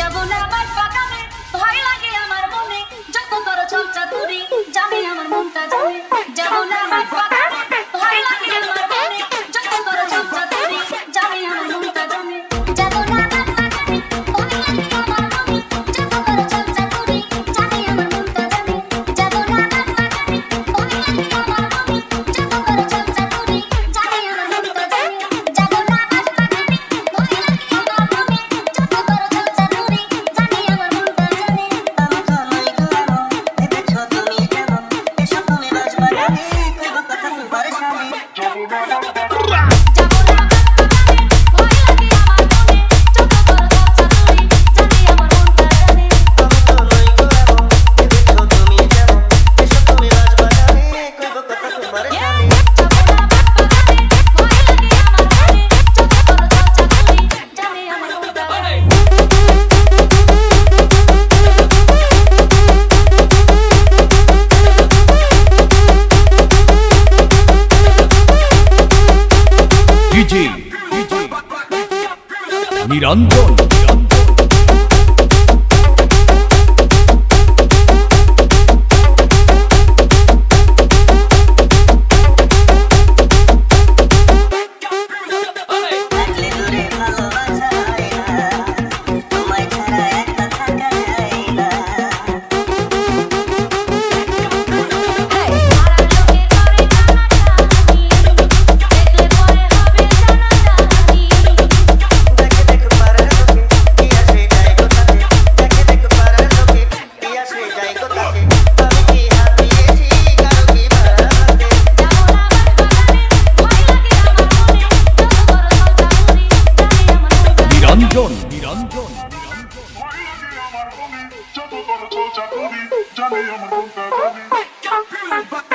যাবো না আবার পাকামে, ভয় লাগে আমার মনে, যত করো চর্চা দূরে যাবে আমার মনটা যাবে, যাবো না আবার পাকামে, ভয় লাগে আমার মনে, যত করো চর্চা দূরে যাবে আমার মনটা যাবে, যাবো না আবার পাকামে, ভয় লাগে আমার মনে, যত করো চর্চা দূরে যাবে আমার মনটা যাবে, যাবো না আবার পাকামে, ভয় লাগে আমার মনে, যত করো চর্চা দূরে যাবে আমার মনটা যাবে, যাবো না আবার পাকামে, ভয় লাগে আমার মনে, যত করো চর্চা দূরে যাবে আমার মনটা যাবে। আমি তো নই গুলাম, ভেবেছ তুমি কেমন, এসব তুমি বাজবা না, কইব কথা তোমার সামনে, যাবো না আবার নিরঞ্জন Jump in, but